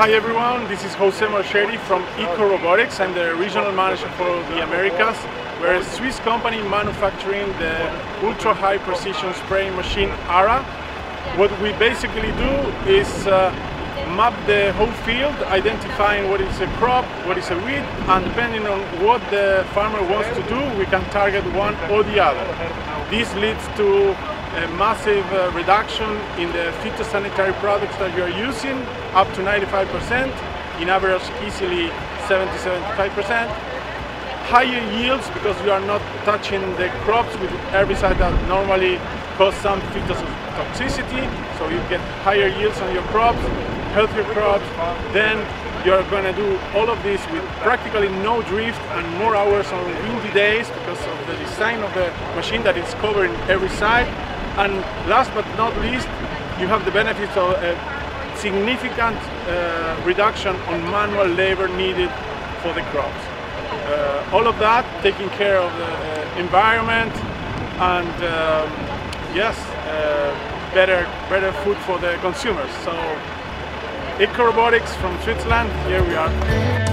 Hi everyone, this is Jose Marchetti from Ecorobotix. I'm the regional manager for the Americas. We're a Swiss company manufacturing the ultra-high precision spraying machine ARA. What we basically do is map the whole field, identifying what is a crop, what is a weed, and depending on what the farmer wants to do, we can target one or the other. This leads to a massive reduction in the phytosanitary products that you are using, up to 95%, in average easily 70-75%. Higher yields because you are not touching the crops with herbicide that normally cause some phytotoxicity, so you get higher yields on your crops, healthier crops. Then you're going to do all of this with practically no drift and more hours on windy days because of the design of the machine that is covering every side. And last but not least, you have the benefits of a significant reduction on manual labor needed for the crops. All of that taking care of the environment and yes, better food for the consumers. So Ecorobotix from Switzerland, here we are.